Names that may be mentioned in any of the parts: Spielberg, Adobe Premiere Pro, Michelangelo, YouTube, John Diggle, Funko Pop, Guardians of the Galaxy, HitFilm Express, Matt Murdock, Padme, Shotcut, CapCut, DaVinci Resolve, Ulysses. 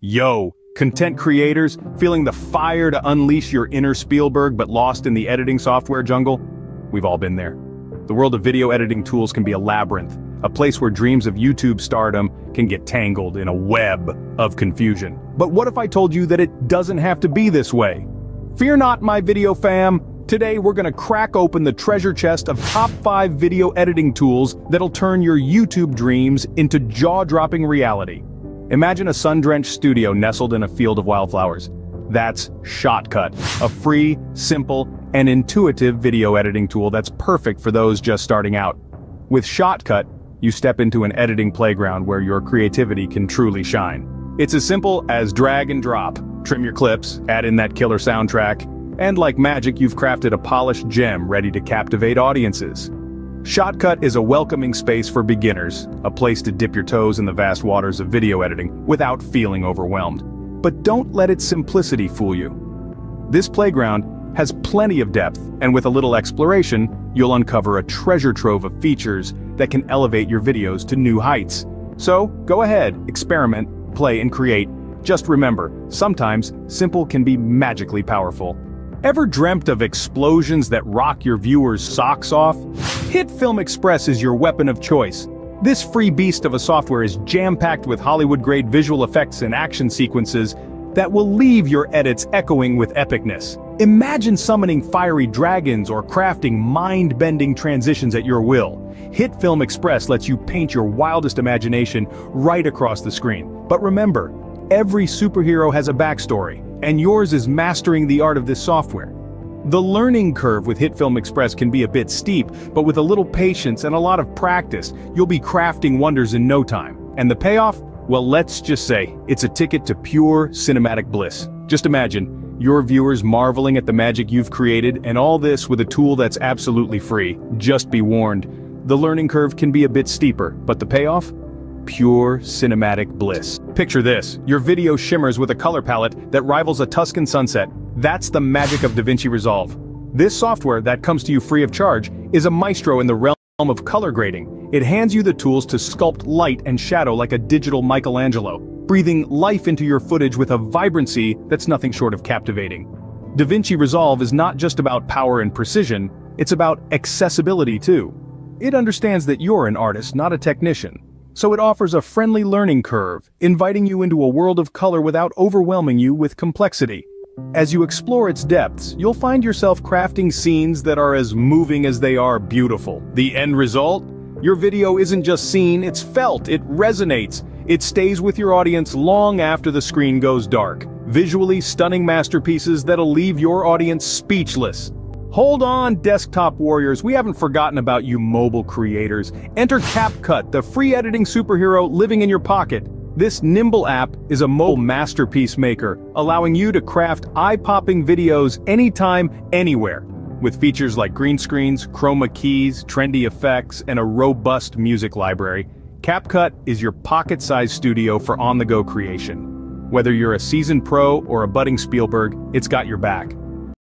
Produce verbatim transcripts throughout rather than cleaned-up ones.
Yo, content creators, feeling the fire to unleash your inner Spielberg but lost in the editing software jungle? We've all been there. The world of video editing tools can be a labyrinth, a place where dreams of YouTube stardom can get tangled in a web of confusion. But what if I told you that it doesn't have to be this way? Fear not, my video fam. Today we're gonna crack open the treasure chest of top five video editing tools that'll turn your YouTube dreams into jaw-dropping reality. Imagine a sun-drenched studio nestled in a field of wildflowers. That's Shotcut, a free, simple, and intuitive video editing tool that's perfect for those just starting out. With Shotcut, you step into an editing playground where your creativity can truly shine. It's as simple as drag and drop, trim your clips, add in that killer soundtrack, and like magic, you've crafted a polished gem ready to captivate audiences. Shotcut is a welcoming space for beginners, a place to dip your toes in the vast waters of video editing without feeling overwhelmed. But don't let its simplicity fool you. This playground has plenty of depth, and with a little exploration, you'll uncover a treasure trove of features that can elevate your videos to new heights. So, go ahead, experiment, play, and create. Just remember, sometimes simple can be magically powerful. Ever dreamt of explosions that rock your viewers' socks off? HitFilm Express is your weapon of choice. This free beast of a software is jam-packed with Hollywood-grade visual effects and action sequences that will leave your edits echoing with epicness. Imagine summoning fiery dragons or crafting mind-bending transitions at your will. HitFilm Express lets you paint your wildest imagination right across the screen. But remember, every superhero has a backstory, and yours is mastering the art of this software. The learning curve with HitFilm Express can be a bit steep, but with a little patience and a lot of practice, you'll be crafting wonders in no time. And the payoff? Well, let's just say, it's a ticket to pure cinematic bliss. Just imagine, your viewers marveling at the magic you've created, and all this with a tool that's absolutely free. Just be warned, the learning curve can be a bit steeper, but the payoff? Pure cinematic bliss. Picture this, your video shimmers with a color palette that rivals a Tuscan sunset. That's the magic of DaVinci Resolve. This software that comes to you free of charge is a maestro in the realm of color grading. It hands you the tools to sculpt light and shadow like a digital Michelangelo, breathing life into your footage with a vibrancy that's nothing short of captivating. DaVinci Resolve is not just about power and precision, it's about accessibility too. It understands that you're an artist, not a technician. So it offers a friendly learning curve, inviting you into a world of color without overwhelming you with complexity. As you explore its depths, you'll find yourself crafting scenes that are as moving as they are beautiful. The end result? Your video isn't just seen, it's felt, it resonates. It stays with your audience long after the screen goes dark. Visually stunning masterpieces that'll leave your audience speechless. Hold on, desktop warriors, we haven't forgotten about you mobile creators. Enter CapCut, the free editing superhero living in your pocket. This nimble app is a mobile masterpiece maker, allowing you to craft eye-popping videos anytime, anywhere. With features like green screens, chroma keys, trendy effects, and a robust music library, CapCut is your pocket-sized studio for on-the-go creation. Whether you're a seasoned pro or a budding Spielberg, it's got your back.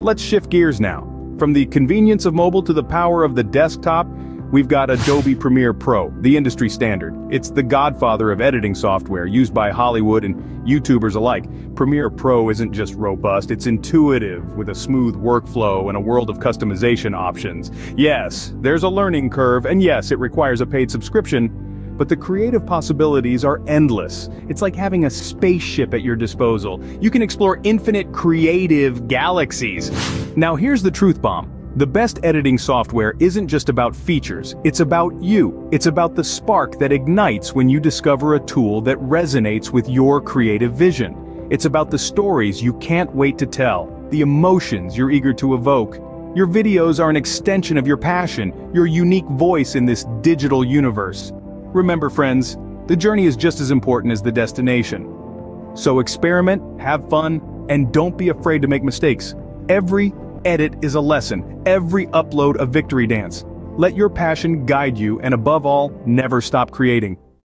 Let's shift gears now. From the convenience of mobile to the power of the desktop, we've got Adobe Premiere Pro, the industry standard. It's the godfather of editing software, used by Hollywood and YouTubers alike. Premiere Pro isn't just robust, it's intuitive, with a smooth workflow and a world of customization options. Yes, there's a learning curve, and yes, it requires a paid subscription, but the creative possibilities are endless. It's like having a spaceship at your disposal. You can explore infinite creative galaxies. Now here's the truth bomb. The best editing software isn't just about features, it's about you. It's about the spark that ignites when you discover a tool that resonates with your creative vision. It's about the stories you can't wait to tell, the emotions you're eager to evoke. Your videos are an extension of your passion, your unique voice in this digital universe. Remember, friends, the journey is just as important as the destination. So experiment, have fun, and don't be afraid to make mistakes. Every edit is a lesson, every upload a victory dance. Let your passion guide you, and above all, never stop creating.